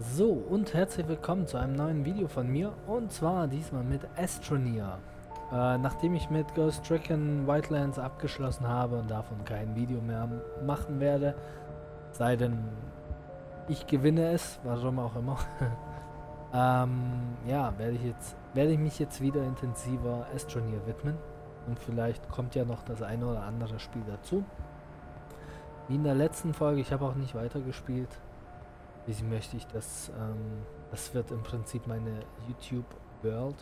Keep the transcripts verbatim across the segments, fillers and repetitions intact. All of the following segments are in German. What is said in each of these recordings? So, und herzlich willkommen zu einem neuen Video von mir, und zwar diesmal mit Astroneer. Äh, nachdem ich mit Ghost Recon Wildlands abgeschlossen habe und davon kein Video mehr machen werde, sei denn ich gewinne es, warum auch immer, ähm, ja, werde ich, jetzt, werde ich mich jetzt wieder intensiver Astroneer widmen und vielleicht kommt ja noch das eine oder andere Spiel dazu. Wie in der letzten Folge, ich habe auch nicht weitergespielt. Wie möchte ich das, ähm, das wird im Prinzip meine YouTube-World.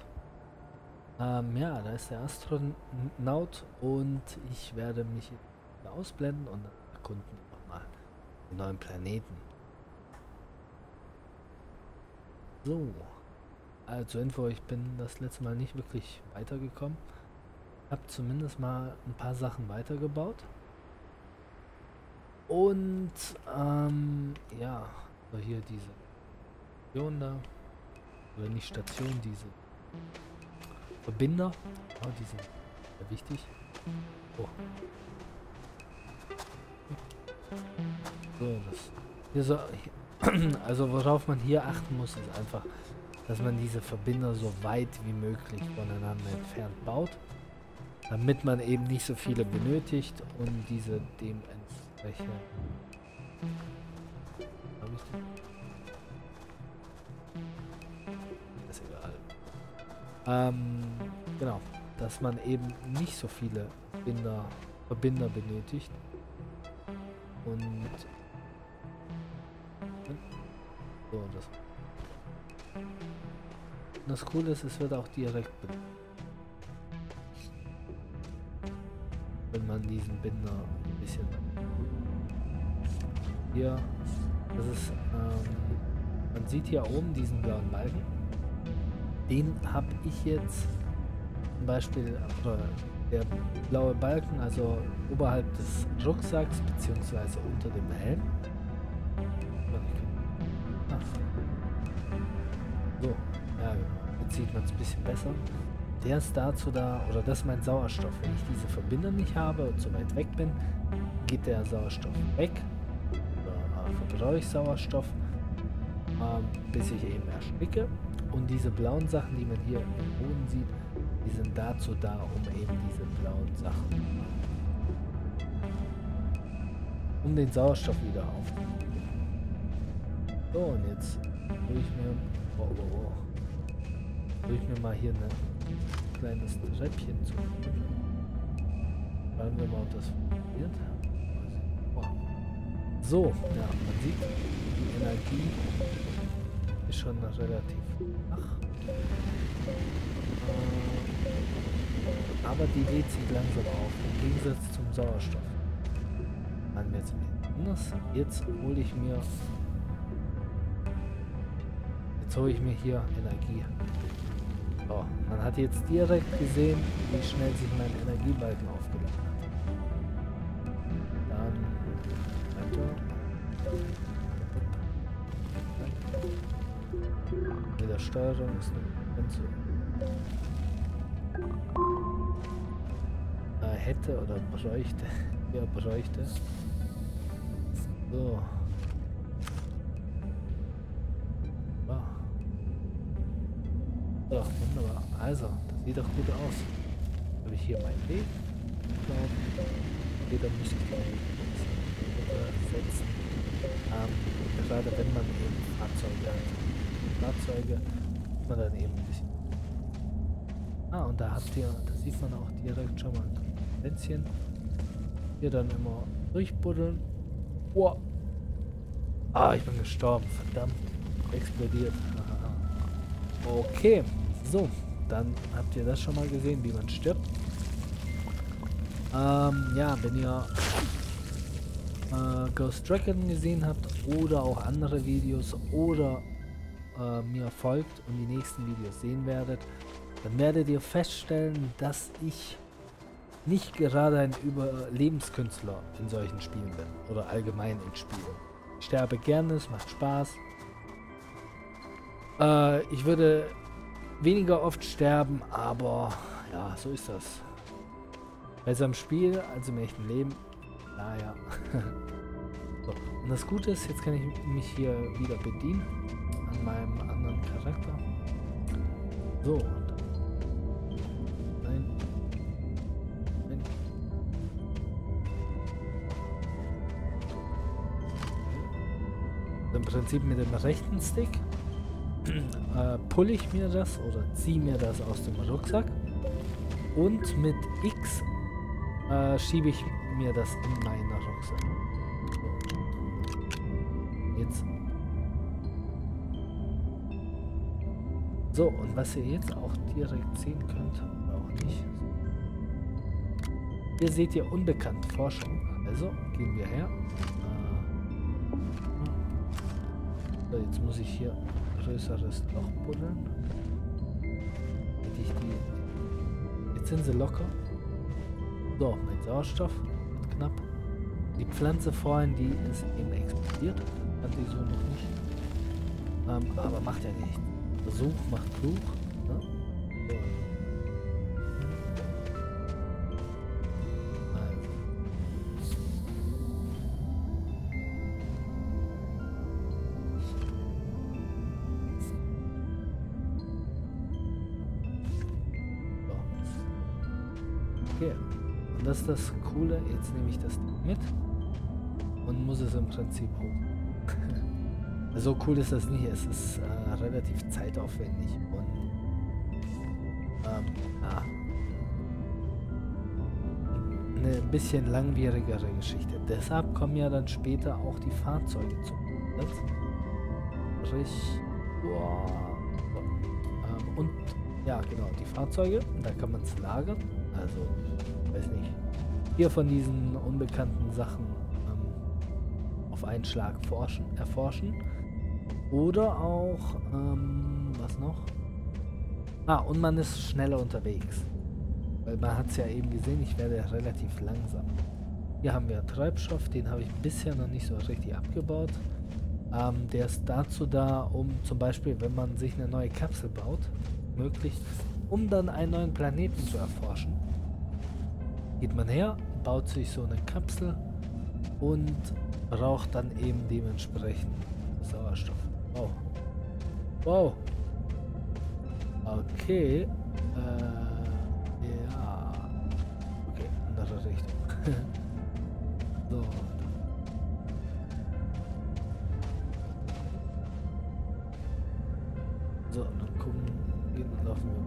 Ähm, ja, da ist der Astronaut und ich werde mich ausblenden und erkunden nochmal den neuen Planeten. So, also zur Info, ich bin das letzte Mal nicht wirklich weitergekommen. Ich habe zumindest mal ein paar Sachen weitergebaut. Und, ähm, ja... So, hier diese Station da, oder nicht Station, diese Verbinder, oh, die sind sehr wichtig. Oh. So, das hier so, hier, also worauf man hier achten muss, ist einfach, dass man diese Verbinder so weit wie möglich voneinander entfernt baut, damit man eben nicht so viele benötigt und diese dementsprechend. Das ist egal. Ähm, genau, dass man eben nicht so viele Binder, Verbinder benötigt. Und so, das. Und das Coole ist, es wird auch direkt benutzt, wenn man diesen Binder ein bisschen hier. Das ist, ähm, man sieht hier oben diesen blauen Balken. Den habe ich jetzt zum Beispiel, äh, der blaue Balken, also oberhalb des Rucksacks bzw. unter dem Helm. Ach. So, ja, jetzt sieht man es ein bisschen besser. Der ist dazu da, oder das ist mein Sauerstoff. Wenn ich diese Verbinder nicht habe und so weit weg bin, geht der Sauerstoff weg. Brauche ich Sauerstoff, ähm, bis ich eben ersticke, und diese blauen Sachen, die man hier im Boden sieht, die sind dazu da, um eben diese blauen Sachen, um den Sauerstoff wieder aufzunehmen. So, und jetzt will ich mir, oh, oh, oh, will ich mir mal hier ein kleines Treppchen zu. Schauen wir mal, ob das funktioniert. So, ja, man sieht, die Energie ist schon relativ flach. Äh, aber die lädt sich langsam auf, im Gegensatz zum Sauerstoff. Machen wir jetzt anders. Jetzt hole ich mir. Jetzt hole ich mir hier Energie. So, man hat jetzt direkt gesehen, wie schnell sich mein Energiebalken aufgeladen hat. Mit der Steuerung ist eine äh, hätte oder bräuchte. Ja, bräuchte. So. Wow. So, wunderbar. Also, das sieht doch gut aus. Habe ich hier meinen Weg? Ich glaube, jeder muss gleich setzen. Ähm, gerade wenn man eben Fahrzeuge hat. Fahrzeuge hat man dann eben ein bisschen. Ah, und da habt ihr, da sieht man auch direkt schon mal ein Plätzchen. Hier dann immer durchbuddeln. Oh. Ah, ich bin gestorben. Verdammt. Explodiert. Aha. Okay. So, dann habt ihr das schon mal gesehen, wie man stirbt. Ähm, ja, wenn ihr Uh, Ghost Recon gesehen habt oder auch andere Videos oder uh, mir folgt und die nächsten Videos sehen werdet, dann werdet ihr feststellen, dass ich nicht gerade ein Überlebenskünstler in solchen Spielen bin oder allgemein in Spielen. Ich sterbe gerne, es macht Spaß. Uh, ich würde weniger oft sterben, aber ja, so ist das. Besser im Spiel als im echten Leben. Naja. So. Und das Gute ist, jetzt kann ich mich hier wieder bedienen. an meinem anderen Charakter. So. Nein. Nein. Im Prinzip mit dem rechten Stick äh, pulle ich mir das oder ziehe mir das aus dem Rucksack. Und mit X äh, schiebe ich mir das in meinen Rucksack. Jetzt. So, und was ihr jetzt auch direkt sehen könnt, auch nicht. Hier seht ihr unbekannt Forschung. Also gehen wir her. Äh, so, jetzt muss ich hier ein größeres Loch buddeln. Hätte ich die. Sind sie locker. So, mein Sauerstoff wird knapp. Die Pflanze vorhin, die ist eben explodiert. Hat die so noch nicht. Ähm, aber macht ja nicht. Versuch macht klug. Ne? So. Okay, und das ist das Coole, jetzt nehme ich das mit und muss es im Prinzip hoch. So cool ist das nicht, es ist äh, relativ zeitaufwendig und ähm, ah, eine bisschen langwierigere Geschichte. Deshalb kommen ja dann später auch die Fahrzeuge zu. Sprich, wow. ähm, und ja genau, die Fahrzeuge, da kann man es lagern. Also, weiß nicht, hier von diesen unbekannten Sachen ähm, auf einen Schlag forschen, erforschen. Oder auch, ähm, was noch? Ah, und man ist schneller unterwegs. Weil man hat es ja eben gesehen, ich werde relativ langsam. Hier haben wir Treibstoff, den habe ich bisher noch nicht so richtig abgebaut. Ähm, der ist dazu da, um zum Beispiel, wenn man sich eine neue Kapsel baut, möglichst, um dann einen neuen Planeten zu erforschen. Geht man her, baut sich so eine Kapsel und braucht dann eben dementsprechend Sauerstoff. Wow. Wow. Okay. Äh, ja. Okay, andere Richtung. So. So, dann gucken wir, dann laufen wir.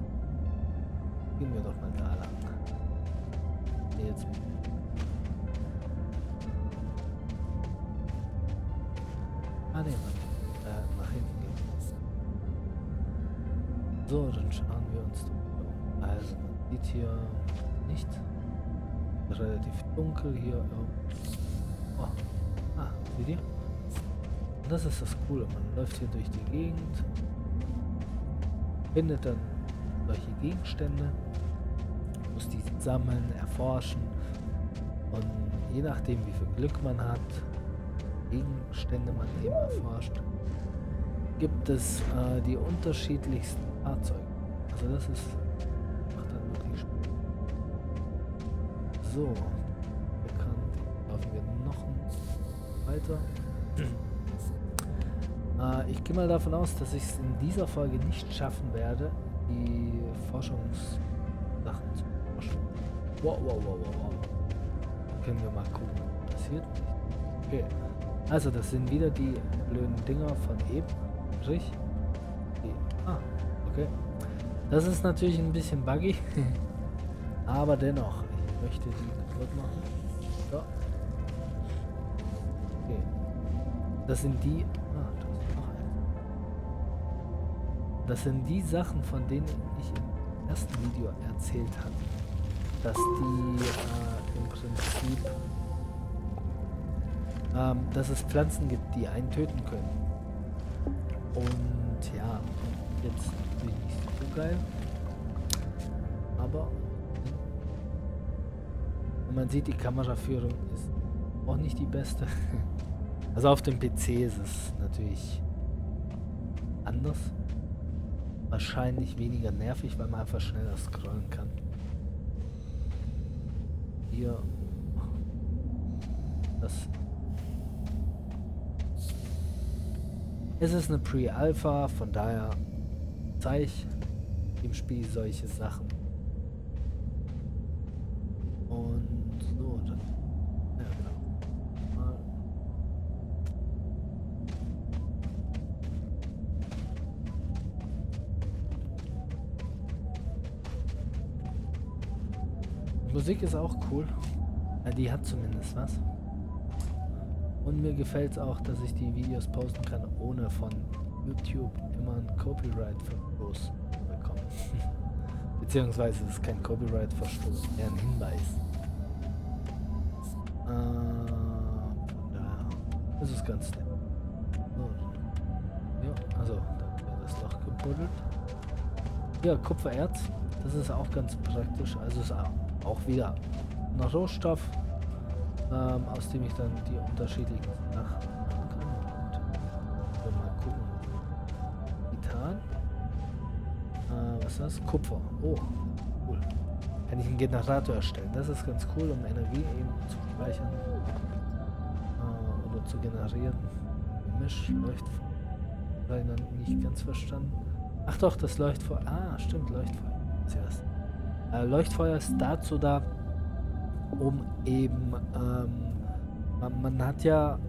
Gehen wir doch mal da lang. Jetzt. Ah ne, äh, nach hinten gehen. So, dann schauen wir uns da. Also man sieht hier nicht. Relativ dunkel hier. Oh. Ah, seht ihr? Und das ist das Coole. Man läuft hier durch die Gegend. Findet dann solche Gegenstände, muss die sammeln, erforschen und je nachdem wie viel Glück man hat, Gegenstände man eben erforscht, gibt es äh, die unterschiedlichsten Fahrzeuge. Also das ist, macht dann wirklich Spaß. So, bekannt, laufen wir noch weiter. Äh, ich gehe mal davon aus, dass ich es in dieser Folge nicht schaffen werde, die Forschungssachen zu forschen. Wow, wow, wow, wow, wow. Können wir mal gucken, was passiert. Okay. Also, das sind wieder die blöden Dinger von eben. Sprich. Ah, okay. Das ist natürlich ein bisschen buggy. Aber dennoch, ich möchte die kaputt machen. So. Okay. Das sind die. Ah, das ist noch ein. Das sind die Sachen, von denen ich im ersten Video erzählt hatte, dass die äh, im Prinzip, ähm, dass es Pflanzen gibt, die einen töten können. Und ja, jetzt bin ich nicht so geil, aber man sieht, die Kameraführung ist auch nicht die beste. Also auf dem P C ist es natürlich anders. Wahrscheinlich weniger nervig, weil man einfach schneller scrollen kann. Hier. Das. Es ist eine Pre-Alpha, von daher zeige ich dem Spiel solche Sachen. Und so, dann. Ja, genau. Mal. Die Musik ist auch cool. Ja, die hat zumindest was. Und mir gefällt es auch, dass ich die Videos posten kann, ohne von YouTube immer ein Copyright-Verstoß zu bekommen. Beziehungsweise es ist kein Copyright-Verstoß, eher ein Hinweis. Äh, von daher ist es ganz nett. So. Ja, also, da wird das Loch gebuddelt. Ja, Kupfererz, das ist auch ganz praktisch. Also ist auch wieder ein Rohstoff, Ähm, aus dem ich dann die unterschiedlichen Sachen machen kann. Und mal gucken. Titan. Äh, was ist das? Kupfer. Oh, cool. Kann ich einen Generator erstellen. Das ist ganz cool, um Energie eben zu speichern. Äh, oder zu generieren. Misch, Leuchtfeuer. Weil dann nicht ganz verstanden. Ach doch, das Leuchtfeuer. Ah, stimmt, Leuchtfeuer. Zuerst. Äh, Leuchtfeuer ist dazu da, um eben, ähm, man, man hat ja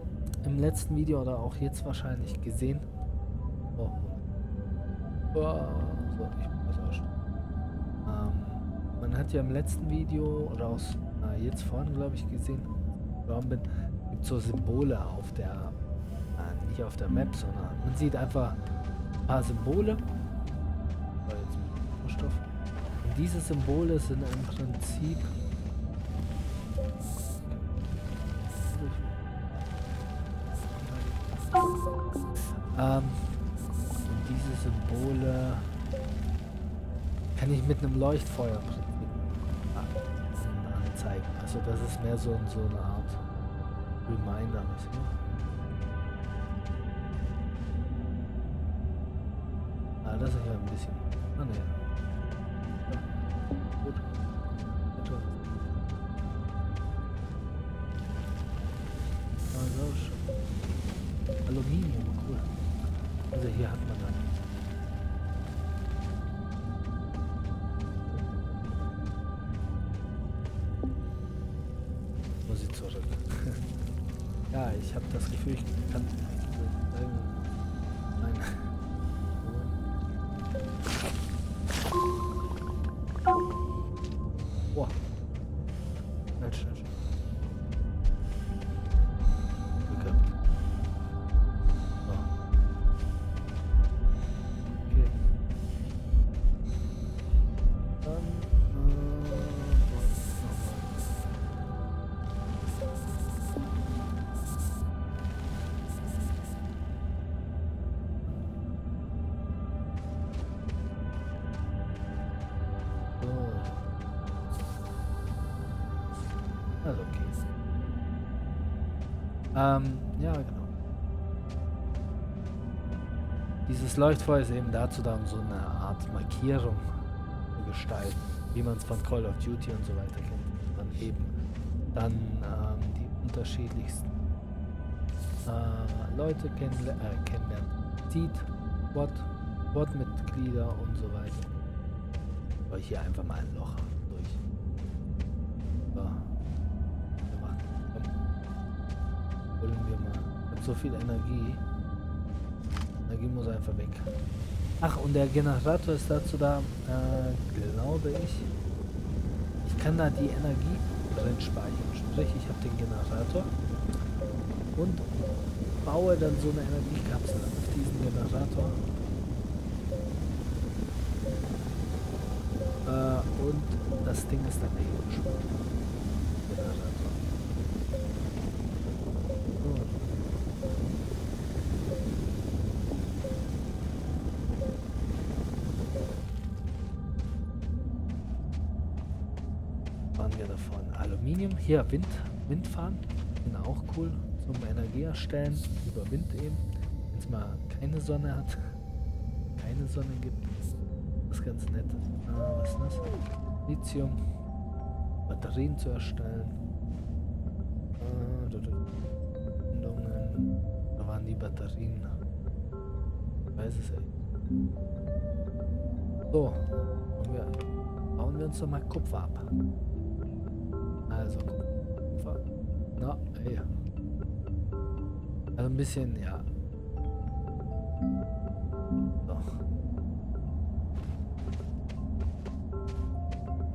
im letzten Video oder auch jetzt wahrscheinlich gesehen, oh, oh, so, ich bin vertauscht. Ähm, man hat ja im letzten Video oder aus, äh, jetzt vorhin glaube ich gesehen, gibt so Symbole auf der, äh, nicht auf der Map, sondern man sieht einfach ein paar Symbole, oh, jetzt mit Stoff. Und diese Symbole sind im Prinzip Ähm, und diese Symbole kann ich mit einem Leuchtfeuer anzeigen. Also das ist mehr so, so eine Art Reminder. Ah, das ist ja ein bisschen. Ah, ne. Ja. Gut. Also, Aluminium, cool. Also hier hat man dann. Muss ich zurück. Ja, ich habe das Gefühl, ich kann. Nein. Boah. Nein, schnell, schnell. Also okay. Ähm, ja, genau. Dieses Leuchtfeuer ist eben dazu da, um so eine Art Markierung zu gestalten, wie man es von Call of Duty und so weiter kennt. Dann eben dann ähm, die unterschiedlichsten äh, Leute kennenler äh, kennenlernen. Seed, Bot, Bot-Mitglieder und so weiter. Aber hier einfach mal ein Loch durch. So. Holen wir mal. Ich hab so viel Energie. Energie muss einfach weg. Ach, und der Generator ist dazu da, äh, glaube ich. Ich kann da die Energie drin speichern. Sprich, ich habe den Generator und baue dann so eine Energiekapsel auf diesen Generator. Äh, und das Ding ist dann eben gespeichert. Generator. Davon Aluminium, hier Wind, Windfahren, sind auch cool zum Energie erstellen, über Wind eben, wenn es mal keine Sonne hat, keine Sonne gibt, das ist ganz nett. Ah, was ist das? Lithium, Batterien zu erstellen, ah, da waren die Batterien, ist es, ey. So. Wir, bauen wir uns doch mal Kupfer ab. Also, Kupfer. Na, ey. Also ein bisschen, ja. So.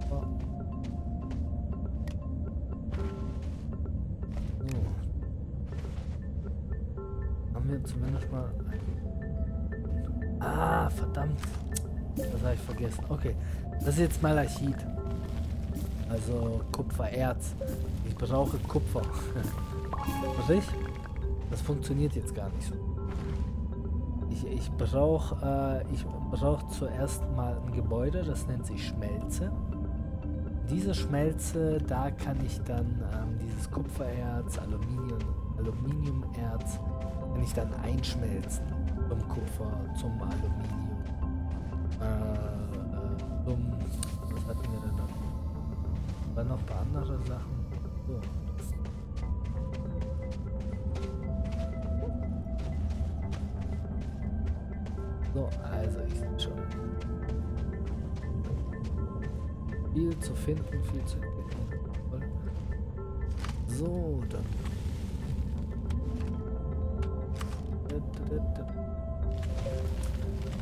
So. Haben wir zumindest mal... Ah, verdammt. Das habe ich vergessen. Okay. Das ist jetzt Malachit. Also Kupfererz. Ich brauche Kupfer. Richtig? Das funktioniert jetzt gar nicht so. Ich, ich brauche äh, ich brauch zuerst mal ein Gebäude, das nennt sich Schmelze. Diese Schmelze, da kann ich dann ähm, dieses Kupfererz, Aluminium, Aluminiumerz, kann ich dann einschmelzen. Zum Kupfer, zum Aluminium. Äh, äh, zum... Was hatten wir denn noch? War noch ein paar andere Sachen. So. So, also ich sehe schon. Viel zu finden, viel zu entdecken. So, dann.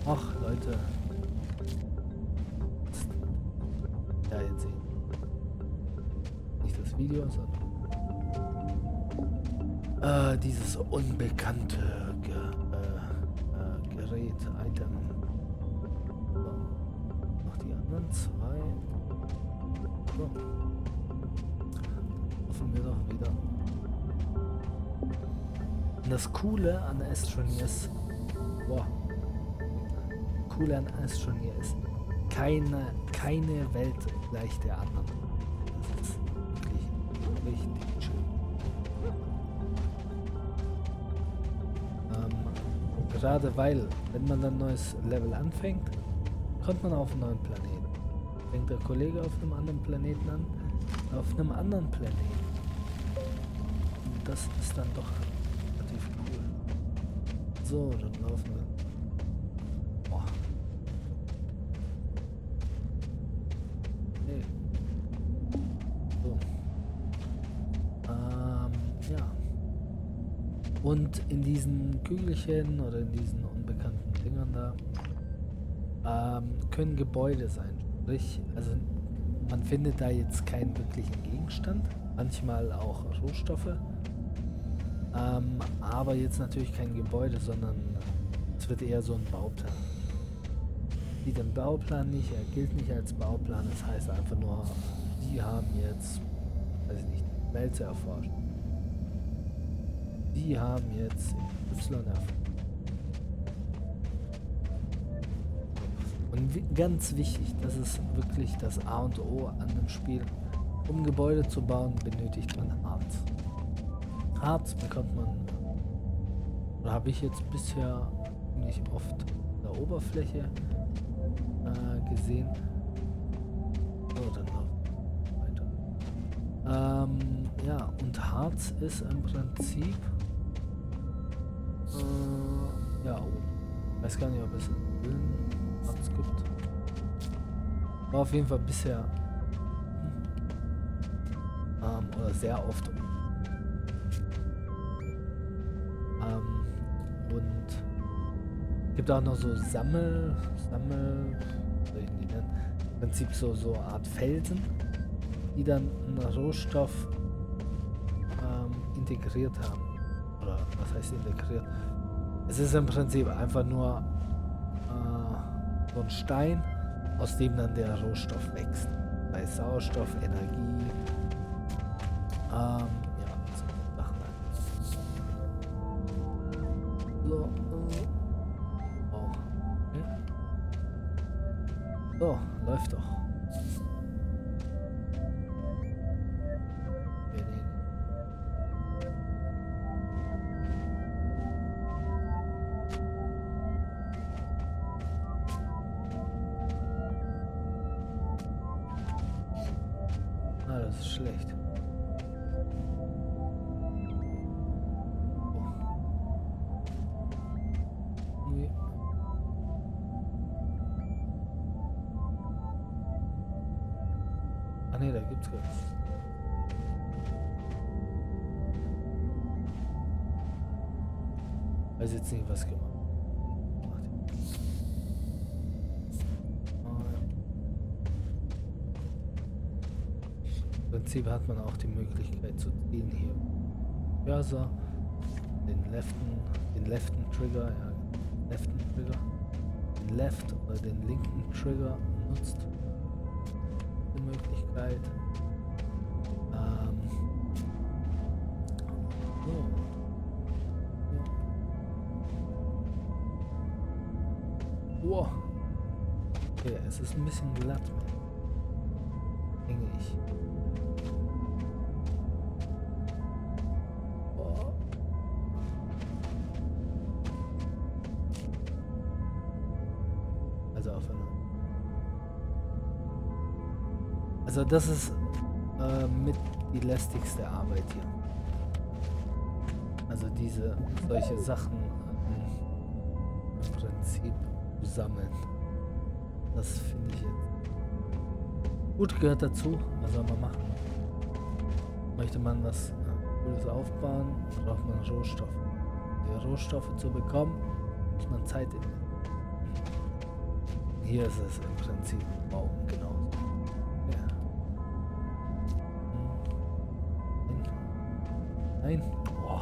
Ach, Leute. Ja, jetzt sehen. Nicht das Video, sondern. Äh, dieses unbekannte Ge äh, äh, Gerät, Item. So. Noch die anderen zwei. So. Hoffen wir doch wieder. Und das Coole an Astroneer ist. Boah. Cool an Astroneer ist, keine, keine Welt gleich der anderen. Das ist wirklich richtig schön. Ähm, gerade weil, wenn man ein neues Level anfängt, kommt man auf einen neuen Planeten. Fängt der Kollege auf einem anderen Planeten an, auf einem anderen Planeten. Und das ist dann doch relativ cool. So, dann laufen wir. Und in diesen Kügelchen oder in diesen unbekannten Dingern da ähm, können Gebäude sein. Sprich, also man findet da jetzt keinen wirklichen Gegenstand, manchmal auch Rohstoffe, ähm, aber jetzt natürlich kein Gebäude, sondern es wird eher so ein Bauplan. Sieht den Bauplan nicht, er gilt nicht als Bauplan, das heißt einfach nur, die haben jetzt, weiß ich nicht, die Welt erforscht. Die haben jetzt Y. Und ganz wichtig, das ist wirklich das A und O an dem Spiel. Um Gebäude zu bauen, benötigt man Harz. Harz bekommt man, oder habe ich jetzt bisher nicht oft in der Oberfläche äh, gesehen. So, dann noch weiter. Ähm, ja, und Harz ist im Prinzip. Äh, ja, oben. Weiß gar nicht, ob es Harz gibt. War auf jeden Fall bisher ähm, oder sehr oft oben. Ähm, und gibt auch noch so Sammel, Sammel, soll ich die nennen? Im Prinzip so so eine Art Felsen, die dann einen Rohstoff ähm, integriert haben. Oder was heißt integriert? Es ist im Prinzip einfach nur äh, so ein Stein, aus dem dann der Rohstoff wächst. Bei Sauerstoff, Energie, ähm, ja, so Sachen halt. So, oh. Okay. So, läuft doch. Schlecht. Oh. nee, da gibt's keinen. Weiß jetzt nicht, was gemacht. Im Prinzip hat man auch die Möglichkeit zu ziehen hier. Cursor, den leften, den leften Trigger, ja, den leften Trigger, den left oder den linken Trigger nutzt. Die Möglichkeit. Ähm. So. Ja. Wow. Okay, es ist ein bisschen glatt, denke ich. Also das ist äh, mit die lästigste Arbeit hier. Also diese solche Sachen äh, im Prinzip sammeln. Das finde ich jetzt gut, gehört dazu. Was soll man machen? Möchte man was Gutes aufbauen, braucht man Rohstoffe. Die Rohstoffe zu bekommen, muss man Zeit investieren. Hier ist es im Prinzip bauen, genau. Nein. Boah.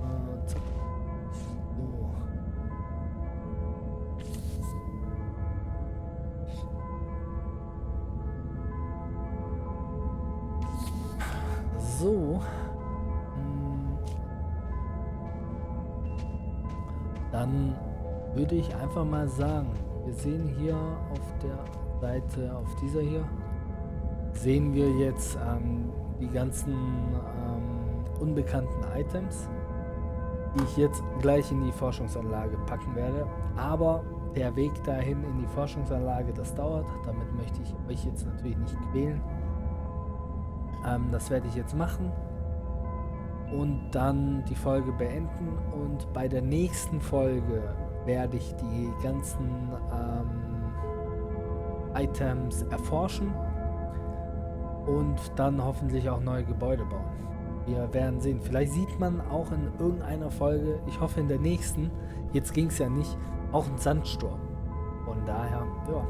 Und so. So. Dann würde ich einfach mal sagen, wir sehen hier auf der Seite, auf dieser hier, sehen wir jetzt ähm, die ganzen ähm, unbekannten Items, die ich jetzt gleich in die Forschungsanlage packen werde. Aber der Weg dahin in die Forschungsanlage, das dauert, damit möchte ich euch jetzt natürlich nicht quälen. Ähm, das werde ich jetzt machen. Und dann die Folge beenden und bei der nächsten Folge werde ich die ganzen ähm, Items erforschen und dann hoffentlich auch neue Gebäude bauen. Wir werden sehen. Vielleicht sieht man auch in irgendeiner Folge, ich hoffe in der nächsten, jetzt ging es ja nicht, auch einen Sandsturm. Von daher, ja.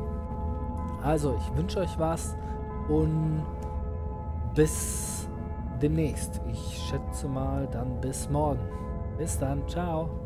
Also, ich wünsche euch was und bis demnächst. Ich schätze mal dann bis morgen. Bis dann, ciao.